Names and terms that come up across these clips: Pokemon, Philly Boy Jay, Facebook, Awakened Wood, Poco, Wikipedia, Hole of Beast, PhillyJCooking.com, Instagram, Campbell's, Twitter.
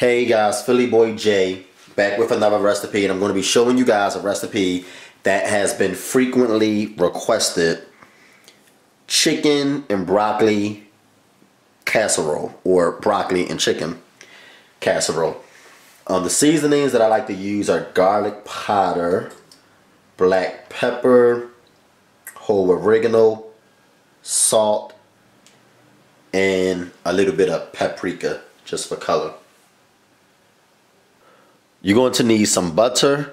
Hey guys, Philly Boy Jay back with another recipe, and I'm going to be showing you guys a recipe that has been frequently requested: chicken and broccoli casserole, or broccoli and chicken casserole. The seasonings that I like to use are garlic powder, black pepper, whole oregano, salt, and a little bit of paprika just for color. You're going to need some butter,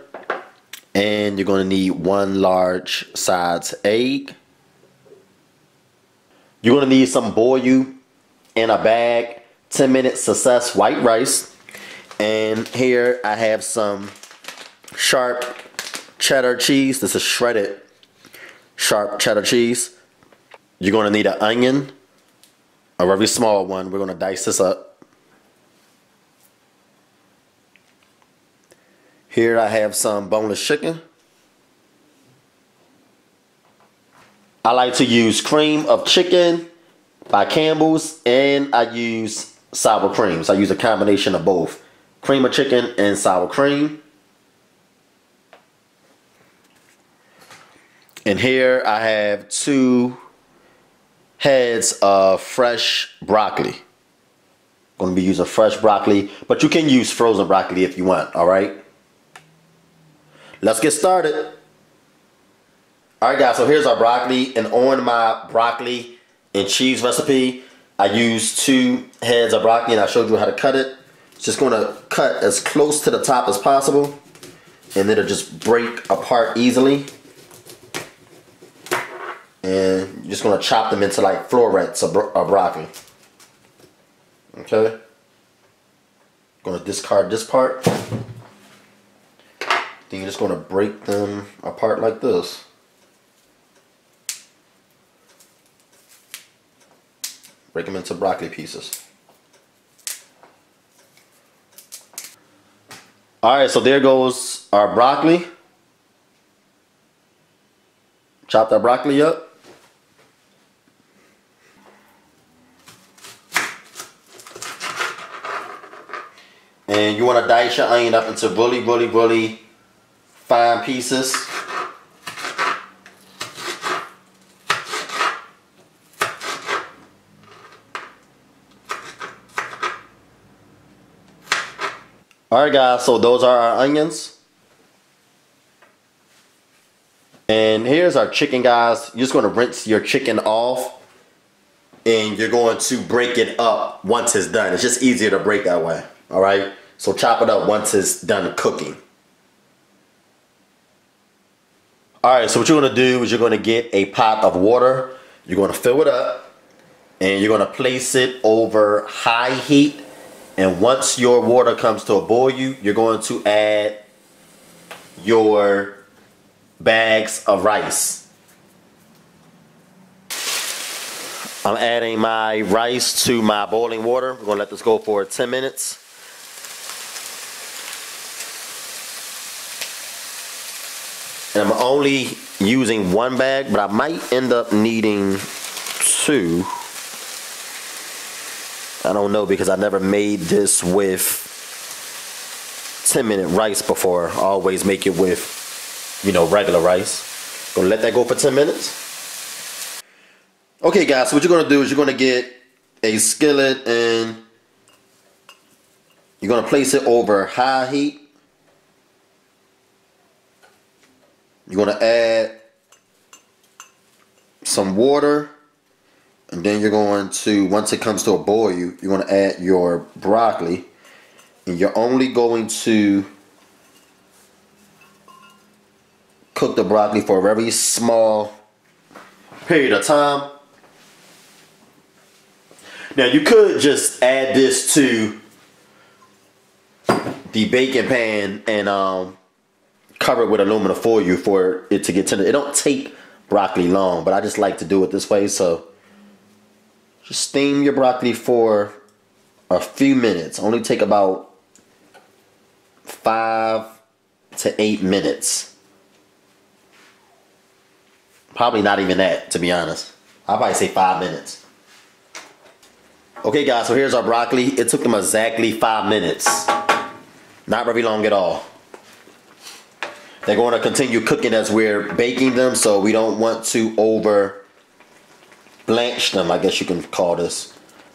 and you're going to need one large sized egg. You're going to need some boil in a bag 10-minute success white rice. And here I have some sharp cheddar cheese. This is shredded sharp cheddar cheese. You're going to need an onion, a very small one. We're going to dice this up. Here I have some boneless chicken. I like to use cream of chicken by Campbell's, and I use sour cream. So I use a combination of both cream of chicken and sour cream. And here I have 2 heads of fresh broccoli. I'm going to be using fresh broccoli, but you can use frozen broccoli if you want, all right? Let's get started. Alright guys, so here's our broccoli, and on my broccoli and cheese recipe I used 2 heads of broccoli, and I showed you how to cut it. It's just going to cut as close to the top as possible, and it'll just break apart easily. And you're just going to chop them into like florets of broccoli. Okay, going to discard this part. Then you're just going to break them apart like this. Break them into broccoli pieces. Alright, so there goes our broccoli. Chop that broccoli up. And you want to dice your onion up into really fine pieces. Alright guys, so those are our onions. And here's our chicken, guys. You're just going to rinse your chicken off, and you're going to break it up once it's done. It's just easier to break that way. Alright, so chop it up once it's done cooking. Alright, so what you're going to do is you're going to get a pot of water. You're going to fill it up, and you're going to place it over high heat. And once your water comes to a boil, you're going to add your bags of rice. I'm adding my rice to my boiling water. We're going to let this go for 10 minutes. I'm only using one bag, but I might end up needing 2. I don't know, because I never made this with 10-minute rice before. I always make it with, you know, regular rice. Gonna let that go for 10 minutes. Okay guys, so what you're gonna do is you're gonna get a skillet, and you're gonna place it over high heat. You're going to add some water, and then you're going to, once it comes to a boil, you're going to add your broccoli, and you're only going to cook the broccoli for a very small period of time. Now you could just add this to the baking pan and cover it with aluminum foil for it to get tender. It don't take broccoli long, but I just like to do it this way. So just steam your broccoli for a few minutes. Only take about 5 to 8 minutes. Probably not even that, to be honest. I'd probably say 5 minutes. Okay guys, so here's our broccoli. It took them exactly 5 minutes. Not very long at all. They're going to continue cooking as we're baking them, so we don't want to over blanch them, I guess you can call this.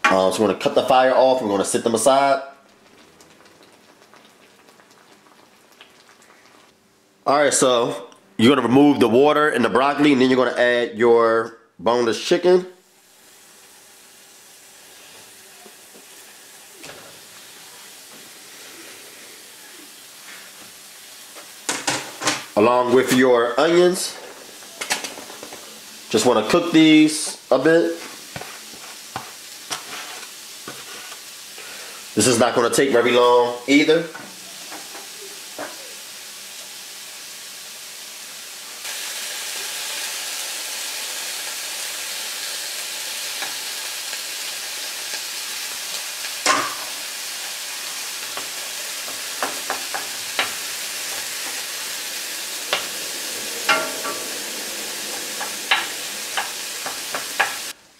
So we're going to cut the fire off. We're going to set them aside. Alright, so you're going to remove the water and the broccoli, and then you're going to add your boneless chicken. Along with your onions. Just want to cook these a bit. This is not going to take very long either.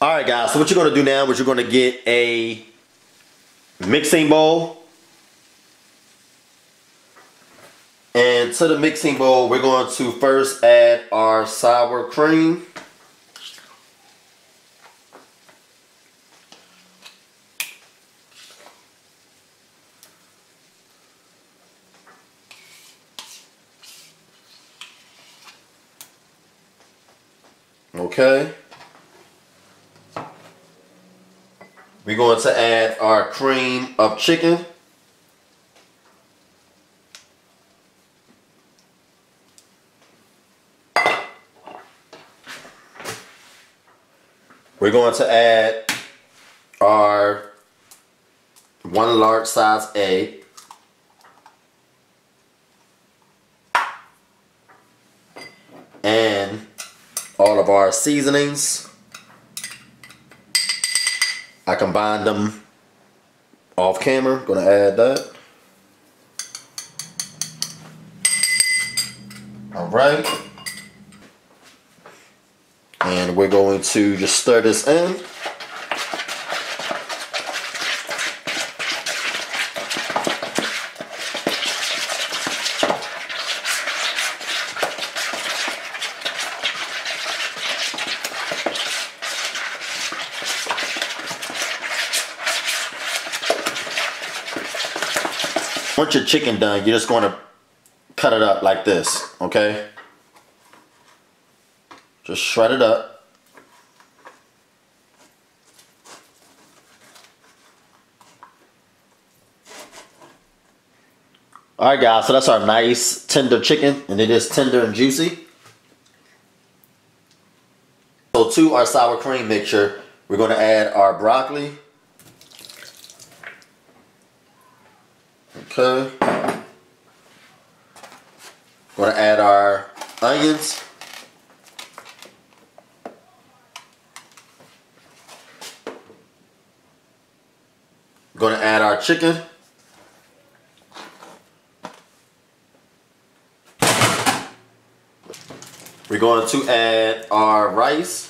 Alright guys, so what you're going to do now is you're going to get a mixing bowl. And to the mixing bowl, we're going to first add our sour cream. Okay. We're going to add our cream of chicken. We're going to add our 1 large size egg. And all of our seasonings. I combined them off camera. Gonna add that. All right. And we're going to just stir this in. Once your chicken done, you're just going to cut it up like this, okay? Just shred it up. Alright guys, so that's our nice tender chicken, and it is tender and juicy. So to our sour cream mixture, we're going to add our broccoli. Okay, we're going to add our onions. We're going to add our chicken. We're going to add our rice.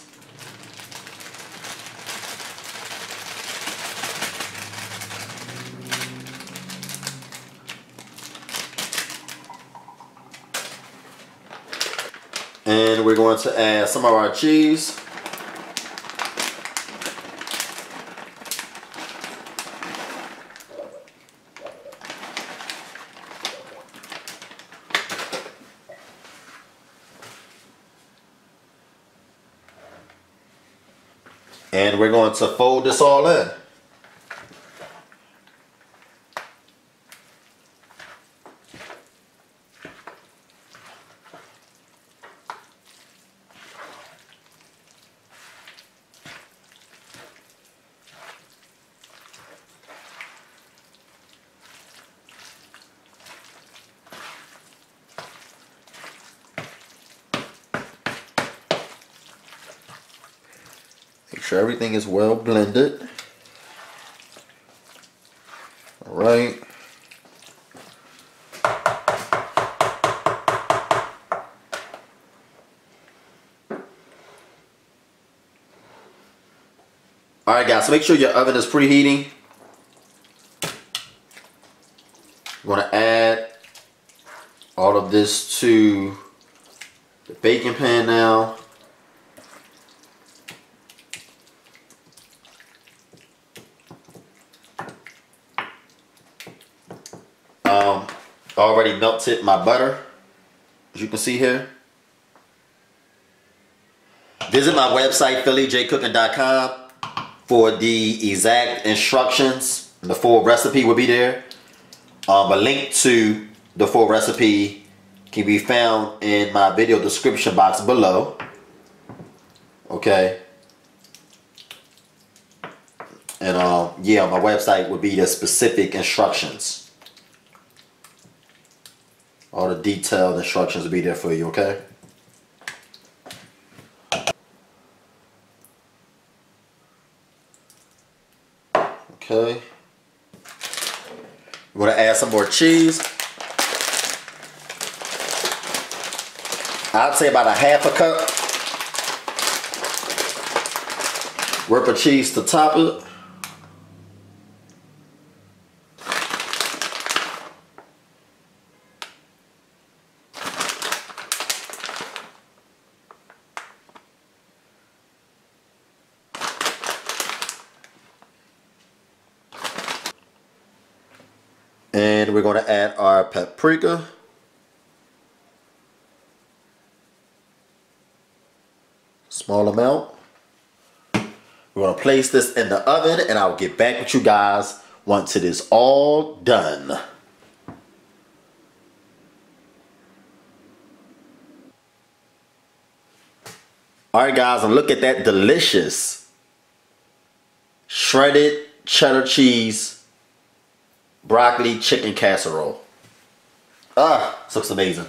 And we're going to add some of our cheese. And we're going to fold this all in. Make sure everything is well blended. All right. All Alright guys, so make sure your oven is preheating. I'm going to add all of this to the baking pan now. Already melted my butter, as you can see here. Visit my website PhillyJCooking.com for the exact instructions. The full recipe will be there. A link to the full recipe can be found in my video description box below. Okay. And yeah, my website will be the specific instructions. All the detailed instructions will be there for you, okay? Okay. I'm gonna add some more cheese. I'd say about a half a cup worth of cheese to top it. And we're going to add our paprika. Small amount. We're going to place this in the oven and I'll get back with you guys once it is all done. Alright guys, and look at that delicious shredded cheddar cheese broccoli chicken casserole. Ah, this looks amazing.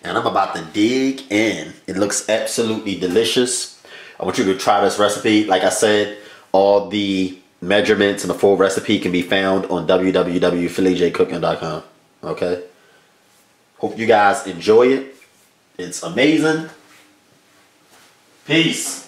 And I'm about to dig in. It looks absolutely delicious. I want you to try this recipe. Like I said, all the measurements and the full recipe can be found on www.phillyjcooking.com. Okay? Hope you guys enjoy it. It's amazing. Peace.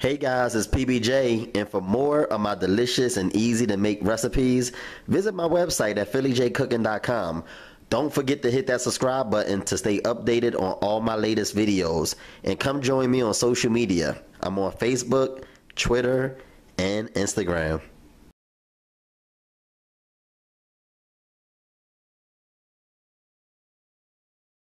Hey guys, it's PBJ, and for more of my delicious and easy to make recipes, visit my website at PhillyJCooking.com. Don't forget to hit that subscribe button to stay updated on all my latest videos, and come join me on social media. I'm on Facebook, Twitter, and Instagram.